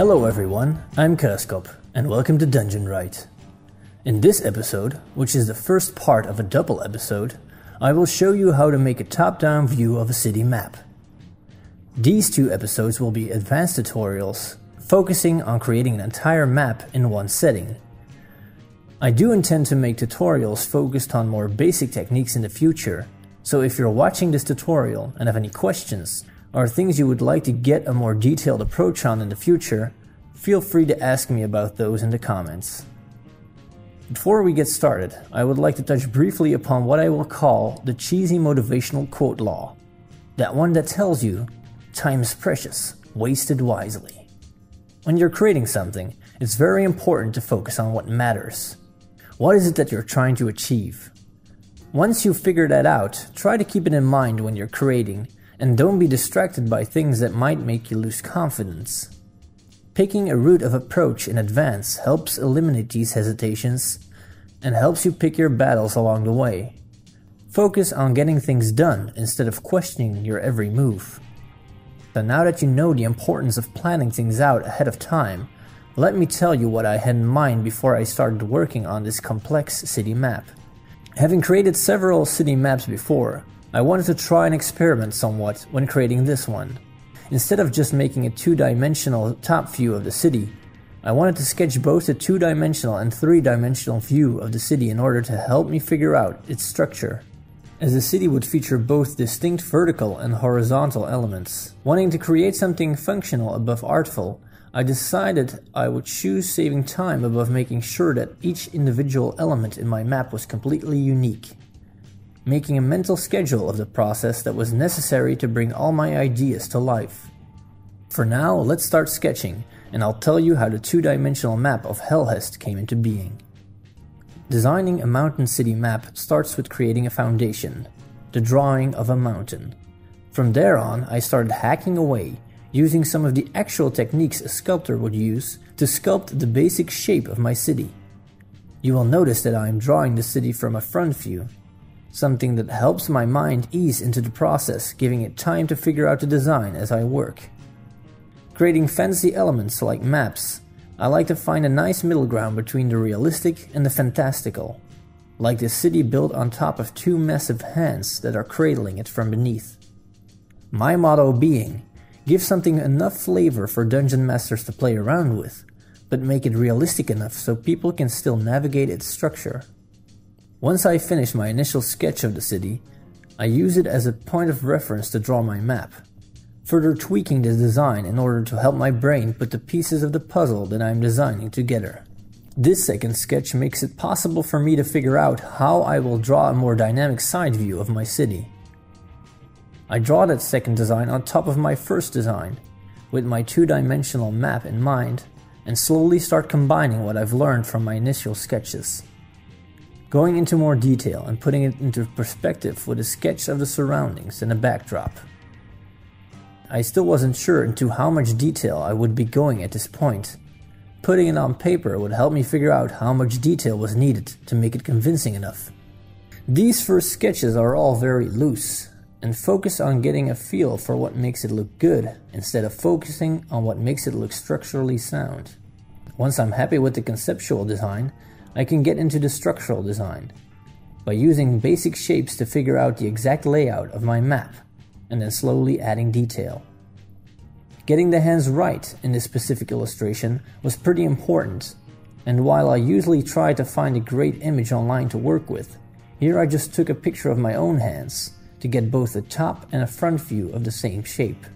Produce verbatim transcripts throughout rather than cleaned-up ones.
Hello everyone, I'm Kerskop, and welcome to Dungeon Wright. In this episode, which is the first part of a double episode, I will show you how to make a top-down view of a city map. These two episodes will be advanced tutorials, focusing on creating an entire map in one setting. I do intend to make tutorials focused on more basic techniques in the future, so if you're watching this tutorial and have any questions, or things you would like to get a more detailed approach on in the future, feel free to ask me about those in the comments. Before we get started, I would like to touch briefly upon what I will call the cheesy motivational quote law. That one that tells you, time is precious, wasted wisely. When you're creating something, it's very important to focus on what matters. What is it that you're trying to achieve? Once you figure that out, try to keep it in mind when you're creating, and don't be distracted by things that might make you lose confidence. Picking a route of approach in advance helps eliminate these hesitations and helps you pick your battles along the way. Focus on getting things done instead of questioning your every move. So now that you know the importance of planning things out ahead of time, let me tell you what I had in mind before I started working on this complex city map. Having created several city maps before, I wanted to try and experiment somewhat when creating this one. Instead of just making a two-dimensional top view of the city, I wanted to sketch both a two-dimensional and three-dimensional view of the city in order to help me figure out its structure, as the city would feature both distinct vertical and horizontal elements. Wanting to create something functional above artful, I decided I would choose saving time above making sure that each individual element in my map was completely unique. Making a mental schedule of the process that was necessary to bring all my ideas to life. For now, let's start sketching, and I'll tell you how the two-dimensional map of Hellhest came into being. Designing a mountain city map starts with creating a foundation, the drawing of a mountain. From there on, I started hacking away, using some of the actual techniques a sculptor would use to sculpt the basic shape of my city. You will notice that I am drawing the city from a front view, something that helps my mind ease into the process, giving it time to figure out the design as I work. Creating fantasy elements like maps, I like to find a nice middle ground between the realistic and the fantastical, like this city built on top of two massive hands that are cradling it from beneath. My motto being, give something enough flavor for dungeon masters to play around with, but make it realistic enough so people can still navigate its structure. Once I finish my initial sketch of the city, I use it as a point of reference to draw my map, further tweaking the design in order to help my brain put the pieces of the puzzle that I am designing together. This second sketch makes it possible for me to figure out how I will draw a more dynamic side view of my city. I draw that second design on top of my first design, with my two-dimensional map in mind, and slowly start combining what I've learned from my initial sketches. Going into more detail and putting it into perspective with a sketch of the surroundings and a backdrop. I still wasn't sure into how much detail I would be going at this point. Putting it on paper would help me figure out how much detail was needed to make it convincing enough. These first sketches are all very loose, and focus on getting a feel for what makes it look good, instead of focusing on what makes it look structurally sound. Once I'm happy with the conceptual design, I can get into the structural design, by using basic shapes to figure out the exact layout of my map, and then slowly adding detail. Getting the hands right in this specific illustration was pretty important, and while I usually try to find a great image online to work with, here I just took a picture of my own hands, to get both a top and a front view of the same shape.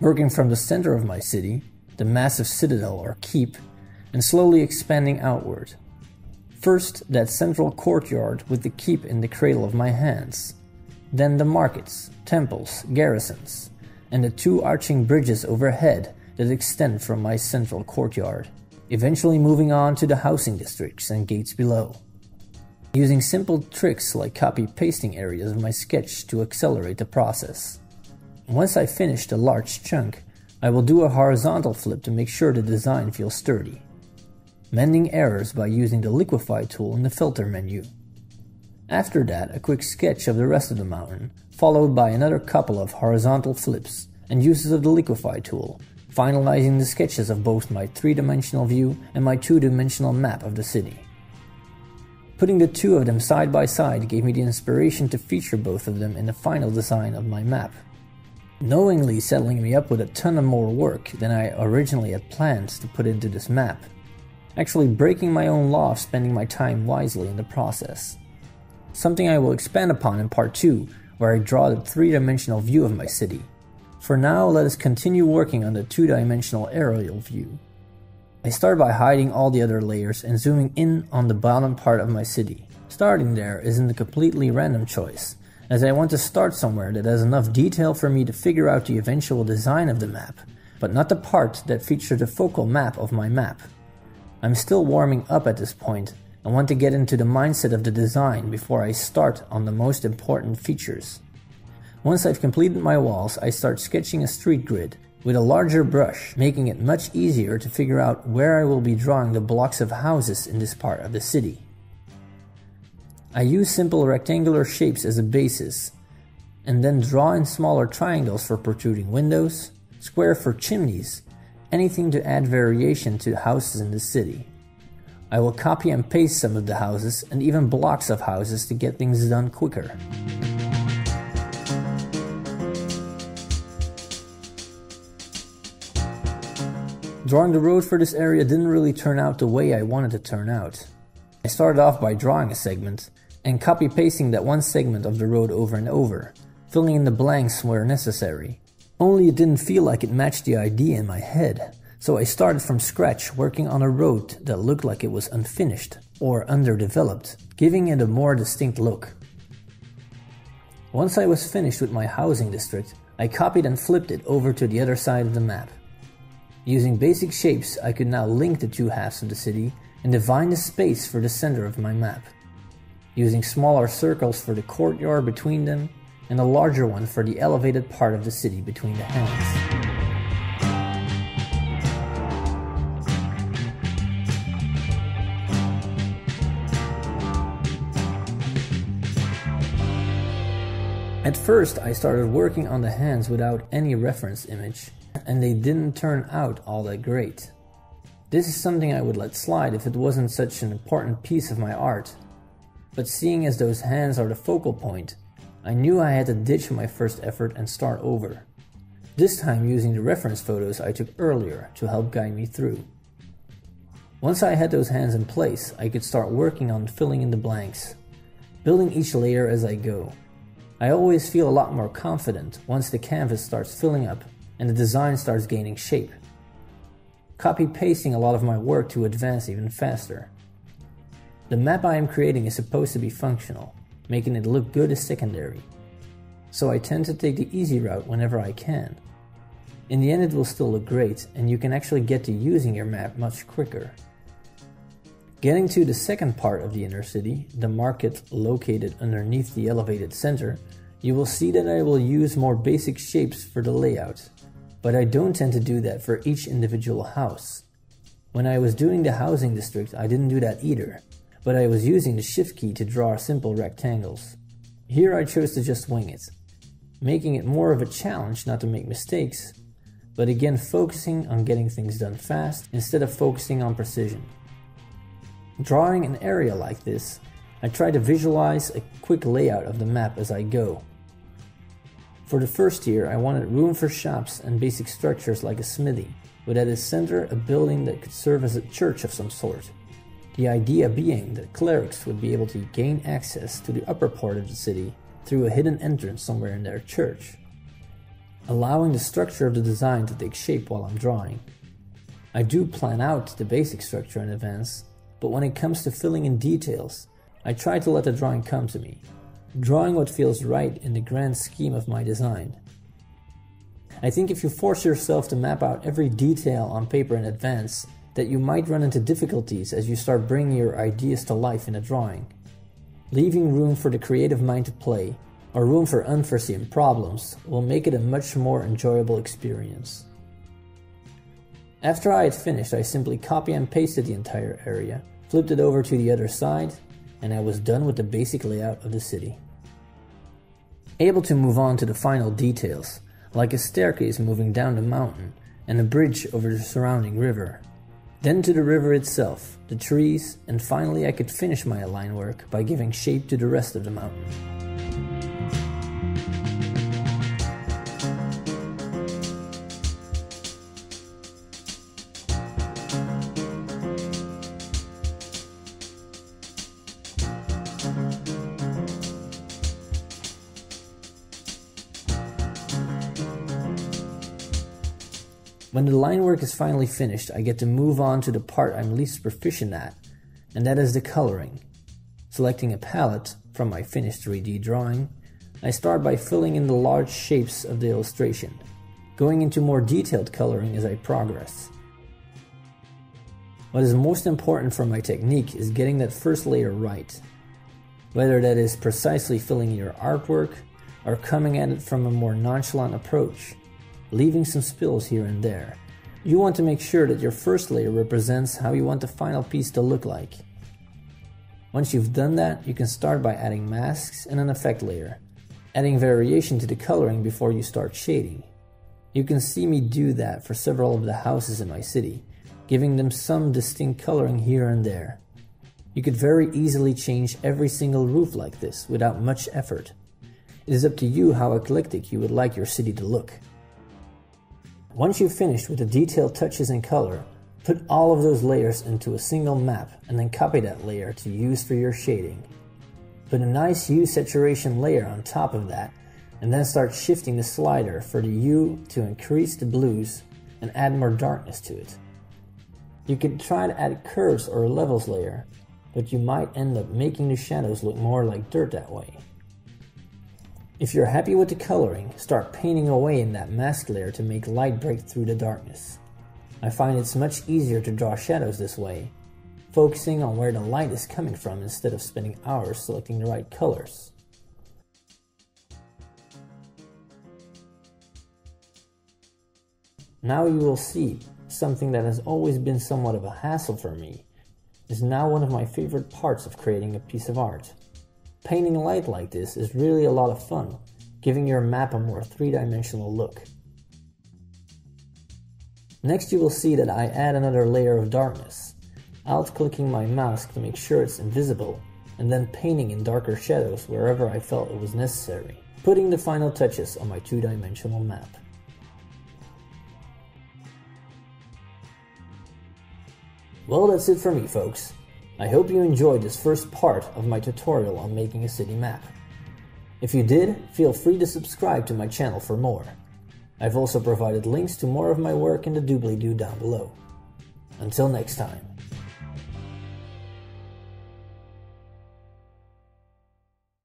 Working from the center of my city, the massive citadel or keep, and slowly expanding outward. First, that central courtyard with the keep in the cradle of my hands, then the markets, temples, garrisons, and the two arching bridges overhead that extend from my central courtyard, eventually moving on to the housing districts and gates below. Using simple tricks like copy-pasting areas of my sketch to accelerate the process. Once I finish the large chunk, I will do a horizontal flip to make sure the design feels sturdy. Mending errors by using the liquefy tool in the filter menu. After that, a quick sketch of the rest of the mountain, followed by another couple of horizontal flips and uses of the liquefy tool, finalizing the sketches of both my three-dimensional view and my two-dimensional map of the city. Putting the two of them side by side gave me the inspiration to feature both of them in the final design of my map, knowingly settling me up with a ton of more work than I originally had planned to put into this map, actually breaking my own law of spending my time wisely in the process. Something I will expand upon in part two, where I draw the three-dimensional view of my city. For now, let us continue working on the two-dimensional aerial view. I start by hiding all the other layers and zooming in on the bottom part of my city. Starting there isn't a completely random choice, as I want to start somewhere that has enough detail for me to figure out the eventual design of the map, but not the part that features the focal map of my map. I'm still warming up at this point, and want to get into the mindset of the design before I start on the most important features. Once I've completed my walls, I start sketching a street grid with a larger brush, making it much easier to figure out where I will be drawing the blocks of houses in this part of the city. I use simple rectangular shapes as a basis, and then draw in smaller triangles for protruding windows, square for chimneys, anything to add variation to houses in the city. I will copy and paste some of the houses and even blocks of houses to get things done quicker. Drawing the road for this area didn't really turn out the way I wanted to turn out. I started off by drawing a segment, and copy-pasting that one segment of the road over and over, filling in the blanks where necessary. Only it didn't feel like it matched the idea in my head, so I started from scratch working on a road that looked like it was unfinished or underdeveloped, giving it a more distinct look. Once I was finished with my housing district, I copied and flipped it over to the other side of the map. Using basic shapes, I could now link the two halves of the city and define the space for the center of my map, using smaller circles for the courtyard between them and a larger one for the elevated part of the city between the hands. At first, I started working on the hands without any reference image, and they didn't turn out all that great. This is something I would let slide if it wasn't such an important piece of my art. But seeing as those hands are the focal point, I knew I had to ditch my first effort and start over. This time using the reference photos I took earlier to help guide me through. Once I had those hands in place, I could start working on filling in the blanks, building each layer as I go. I always feel a lot more confident once the canvas starts filling up and the design starts gaining shape. Copy-pasting a lot of my work to advance even faster. The map I am creating is supposed to be functional, making it look good is secondary, so I tend to take the easy route whenever I can. In the end, it will still look great, and you can actually get to using your map much quicker. Getting to the second part of the inner city, the market located underneath the elevated center, you will see that I will use more basic shapes for the layout, but I don't tend to do that for each individual house. When I was doing the housing district, I didn't do that either, but I was using the shift key to draw simple rectangles. Here I chose to just wing it, making it more of a challenge not to make mistakes, but again focusing on getting things done fast instead of focusing on precision. Drawing an area like this, I try to visualize a quick layout of the map as I go. For the first tier, I wanted room for shops and basic structures like a smithy, with at its center a building that could serve as a church of some sort. The idea being that clerics would be able to gain access to the upper part of the city through a hidden entrance somewhere in their church, allowing the structure of the design to take shape while I'm drawing. I do plan out the basic structure in advance, but when it comes to filling in details, I try to let the drawing come to me, drawing what feels right in the grand scheme of my design. I think if you force yourself to map out every detail on paper in advance, that you might run into difficulties as you start bringing your ideas to life in a drawing, leaving room for the creative mind to play, or room for unforeseen problems, will make it a much more enjoyable experience. After I had finished, I simply copy and pasted the entire area, flipped it over to the other side, and I was done with the basic layout of the city. Able to move on to the final details, like a staircase moving down the mountain, and a bridge over the surrounding river. Then to the river itself, the trees, and finally I could finish my align work by giving shape to the rest of the mountain. When the line work is finally finished, I get to move on to the part I'm least proficient at, and that is the coloring. Selecting a palette from my finished three D drawing, I start by filling in the large shapes of the illustration, going into more detailed coloring as I progress. What is most important for my technique is getting that first layer right, whether that is precisely filling your artwork or coming at it from a more nonchalant approach, leaving some spills here and there. You want to make sure that your first layer represents how you want the final piece to look like. Once you've done that, you can start by adding masks and an effect layer, adding variation to the coloring before you start shading. You can see me do that for several of the houses in my city, giving them some distinct coloring here and there. You could very easily change every single roof like this without much effort. It is up to you how eclectic you would like your city to look. Once you've finished with the detailed touches and color, put all of those layers into a single map and then copy that layer to use for your shading. Put a nice hue saturation layer on top of that and then start shifting the slider for the hue to increase the blues and add more darkness to it. You could try to add curves or a levels layer, but you might end up making the shadows look more like dirt that way. If you're happy with the coloring, start painting away in that mask layer to make light break through the darkness. I find it's much easier to draw shadows this way, focusing on where the light is coming from instead of spending hours selecting the right colors. Now you will see something that has always been somewhat of a hassle for me is now one of my favorite parts of creating a piece of art. Painting light like this is really a lot of fun, giving your map a more three-dimensional look. Next you will see that I add another layer of darkness, alt-clicking my mouse to make sure it's invisible, and then painting in darker shadows wherever I felt it was necessary, putting the final touches on my two-dimensional map. Well, that's it for me, folks. I hope you enjoyed this first part of my tutorial on making a city map. If you did, feel free to subscribe to my channel for more. I've also provided links to more of my work in the doobly-doo down below. Until next time.